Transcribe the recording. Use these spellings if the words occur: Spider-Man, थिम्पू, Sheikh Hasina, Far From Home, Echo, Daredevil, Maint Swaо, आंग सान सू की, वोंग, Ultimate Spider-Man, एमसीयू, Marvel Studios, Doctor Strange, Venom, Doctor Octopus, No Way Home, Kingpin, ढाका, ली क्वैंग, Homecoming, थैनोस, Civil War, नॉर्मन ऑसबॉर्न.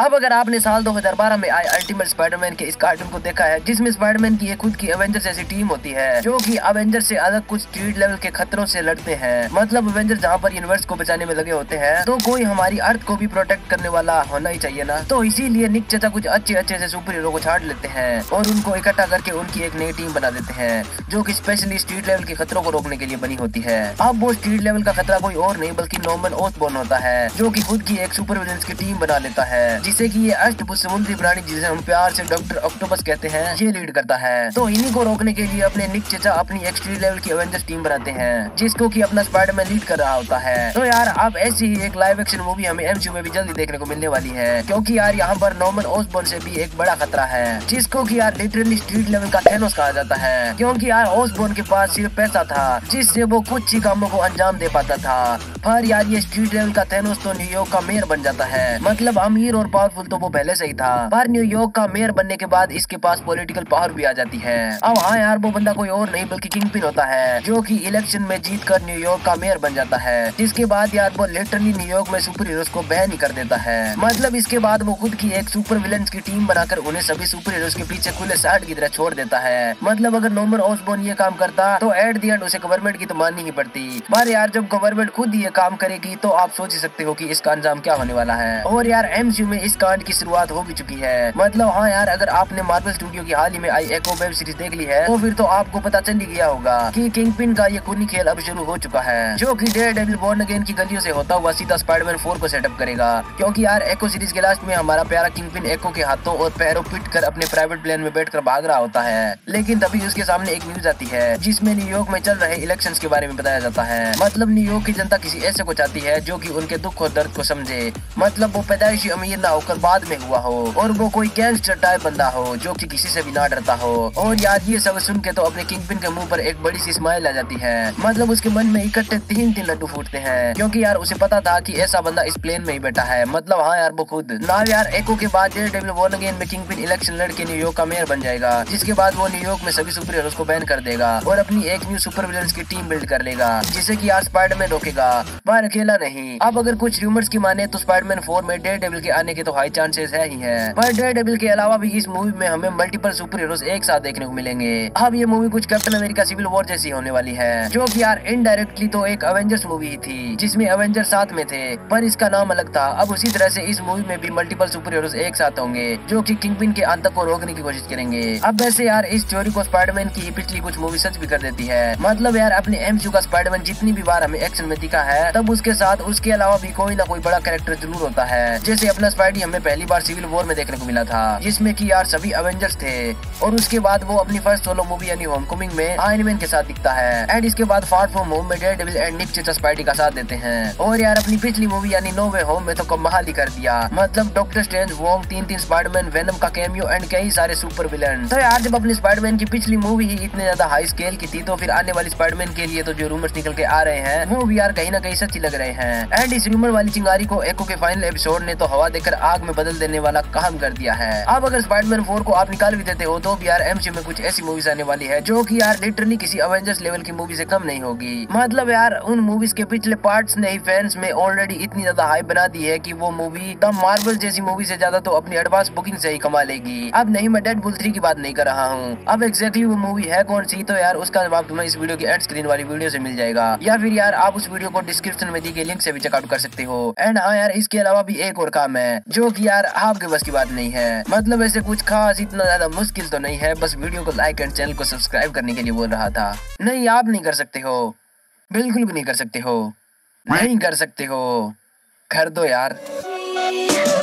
अब अगर आपने साल 2012 में आए अल्टीमेट स्पाइडरमैन के इस कार्टून को देखा है जिसमें स्पाइडरमैन की खुद की एवेंजर जैसी टीम होती है जो कि एवेंजर से अलग कुछ स्ट्रीट लेवल के खतरों से लड़ते हैं। मतलब एवेंजर जहां पर यूनिवर्स को बचाने में लगे होते हैं तो कोई हमारी अर्थ को भी प्रोटेक्ट करने वाला होना ही चाहिए ना। तो इसीलिए निक चाचा कुछ अच्छे अच्छे से सुपर हीरो को छाट लेते हैं और उनको इकट्ठा करके उनकी एक नई टीम बना देते हैं जो की स्पेशली स्ट्रीट लेवल के खतरों को रोकने के लिए बनी होती है। अब वो स्ट्रीट लेवल का खतरा कोई और नहीं बल्कि नॉर्मन ऑसबॉर्न होता है जो की खुद की एक सुपर विलेंस की टीम बना लेता है जिसे कि ये अष्टभुज समुद्री प्राणी जिसे हम प्यार से डॉक्टर ऑक्टोपस कहते हैं ये लीड करता है। तो इन्हीं को रोकने के लिए अपने निक चाचा अपनी एक्सट्रीम लेवल की एवेंजर्स टीम बनाते हैं जिसको कि अपना स्पाइडरमैन लीड कर रहा होता है। तो यार अब ऐसी ही एक लाइव एक्शन मूवी हमें एमसीयू में भी जल्दी देखने को मिलने वाली है क्योंकि यार यहाँ पर नॉर्मन ऑसबॉर्न से भी एक बड़ा खतरा है जिसको कि यार लिटरली स्ट्रीट लेवल का थैनोस कहा जाता है क्योंकि यार ऑसबॉर्न के पास सिर्फ पैसा था जिससे वो कुछ ही कामों को अंजाम दे पाता था। पर यार ये स्ट्रीट लेवल का थैनोस तो न्यूयॉर्क का मेयर बन जाता है। मतलब अमीर और पावरफुल तो वो पहले से ही था पर न्यूयॉर्क का मेयर बनने के बाद इसके पास पॉलिटिकल पावर भी आ जाती है। अब हाँ यार वो बंदा कोई और नहीं बल्कि किंगपिन होता है जो कि इलेक्शन में जीत कर न्यूयॉर्क का मेयर बन जाता है जिसके बाद यार वो लिटरली न्यूयॉर्क में सुपर हीरोज को बैन ही कर देता है। मतलब इसके बाद वो खुद की एक सुपर विलेंस की टीम बनाकर उन्हें सभी सुपर हीरोज के पीछे खुले साठ की तरह छोड़ देता है। मतलब अगर नॉर्मन ऑसबॉर्न ये काम करता तो एट दी एंड उसे गवर्नमेंट की तो माननी ही पड़ती। पर यार जब गवर्नमेंट खुद ये काम करेगी तो आप सोच ही सकते हो कि इसका अंजाम क्या होने वाला है। और यार एमसीयू में इस कांड की शुरुआत हो भी चुकी है। मतलब हाँ यार अगर आपने मार्वल स्टूडियो की हाल ही में आई एको वेब सीरीज देख ली है तो फिर तो आपको पता चल ही गया होगा कि किंगपिन का ये खूनी खेल अब शुरू हो चुका है जो कि डेयरडेविल बॉर्न अगेन की गलियों से होता हुआ सीधा स्पाइडरमैन 4 को सेटअप करेगा। क्योंकि यार एको सीरीज के लास्ट में हमारा प्यारा किंगपिन एको के हाथों और पैरों पिट कर अपने प्राइवेट प्लेन में बैठकर भाग रहा होता है लेकिन तभी उसके सामने एक न्यूज आती है जिसमें न्यूयॉर्क में चल रहे इलेक्शन के बारे में बताया जाता है। मतलब न्यूयॉर्क की जनता किसी ऐसे को चाहती है जो की उनके दुख और दर्द को समझे। मतलब वो पैदाइशी अमीर ना होकर बाद में हुआ हो और वो कोई गैंगस्टर टाइप बंदा हो जो कि किसी से भी ना डरता हो। और यार ये सब सुन के तो अपने किंगपिन के मुंह पर एक बड़ी सी स्माइल आ जाती है। मतलब उसके मन में इकट्ठे तीन तीन लड्डू फूटते हैं क्योंकि यार उसे पता था कि ऐसा बंदा इस प्लेन में ही बैठा है। मतलब हाँ यार वो खुद ना यार एको के बाद डेयरडेविल बॉर्न अगेन में किंगपिन इलेक्शन लड़के न्यूयॉर्क का मेयर बन जाएगा जिसके बाद वो न्यूयॉर्क में सभी सुपर हीरोज को बैन कर देगा और अपनी एक न्यू सुपर विलेंस की टीम बिल्ड कर लेगा जिसे की यार स्पाइडरमैन रोकेगा पर अकेला नहीं। अब अगर कुछ रूमर्स की माने तो स्पाइडरमैन 4 में डेयरडेविल के आने के तो हाई चांसेस है ही है पर डेयरडेविल के अलावा भी इस मूवी में हमें मल्टीपल सुपर हीरोज एक साथ देखने को मिलेंगे। अब ये मूवी कुछ कैप्टन अमेरिका सिविल वॉर जैसी होने वाली है जो कि यार इनडायरेक्टली तो एक एवेंजर्स मूवी ही थी जिसमें एवेंजर्स साथ में थे पर इसका नाम अलग था। अब उसी तरह से इस मूवी में भी मल्टीपल सुपर हीरोज एक साथ होंगे जो कि किंगपिन के अंत को रोकने की कोशिश करेंगे। अब वैसे यार इस थ्योरी को स्पाइडरमैन की पिछली कुछ मूवी सच भी कर देती है। मतलब यार अपने एमसीयू का स्पाइडरमैन जितनी भी बार हमें एक्शन में दिखा है तब उसके साथ उसके अलावा भी कोई ना कोई बड़ा कैरेक्टर जरूर होता है। जैसे अपना स्पाइडी हमें पहली बार सिविल वॉर में देखने को मिला था जिसमें कि यार सभी एवेंजर्स थे और उसके बाद वो अपनी फर्स्ट सोलो मूवी यानी होमकमिंग में आयरन मैन के साथ दिखता है एंड इसके बाद फार फ्रॉम होम में डेयरडेविल एंड निक चाचा स्पाइडी का साथ देते हैं। और यार अपनी पिछली मूवी यानी नो वे होम में तो कमाल ही कर दिया। मतलब डॉक्टर स्ट्रेंज, वोंग, तीन स्पाइडरमैन, वेनम का कैमियो एंड कई सारे सुपर विलन। तो यार जब अपनी स्पाइडरमैन की पिछली मूवी ही इतने ज्यादा हाई स्केल की थी तो फिर आने वाली स्पाइडरमैन के लिए तो जो रूमर्स निकल के आ रहे हैं वो भी यार कहीं ना कहीं सच्ची लग रहे हैं। एंड इस रूमर वाली चिंगारी को एको के फाइनल एपिसोड ने तो हवा देकर आग में बदल देने वाला काम कर दिया है। अब अगर स्पाइडरमैन 4 को आप निकाल भी देते हो तो भी यार एमसीयू में कुछ ऐसी मूवीज आने वाली है जो कि यार लिटरली किसी एवेंजर्स लेवल की मूवी से कम नहीं होगी। मतलब यार उन मूवीज के पिछले पार्ट्स ने ही फैंस में ऑलरेडी इतनी ज्यादा हाइप बना दी है कि वो मूवी द मार्वल जैसी मूवी से ज्यादा तो अपनी एडवांस बुकिंग से ही कमा लेगी। अब नहीं मैं डेडपूल 3 की बात नहीं कर रहा हूँ। अब एग्जैक्टली वो मूवी है कौन सी तो यार उसका जवाब तुम्हें इस वीडियो की एड स्क्रीन वाली वीडियो से मिल जाएगा या फिर यार आप उस वीडियो को डिस्क्रिप्शन में दी गई लिंक से भी चेकआउट कर सकते हो। एंड हाँ यार इसके अलावा भी एक और काम है जो कि यार आपके बस की बात नहीं है। मतलब ऐसे कुछ खास इतना ज्यादा मुश्किल तो नहीं है, बस वीडियो को लाइक एंड चैनल को सब्सक्राइब करने के लिए बोल रहा था। नहीं आप नहीं कर सकते हो, बिल्कुल भी नहीं कर सकते हो, नहीं कर सकते हो, कर दो यार।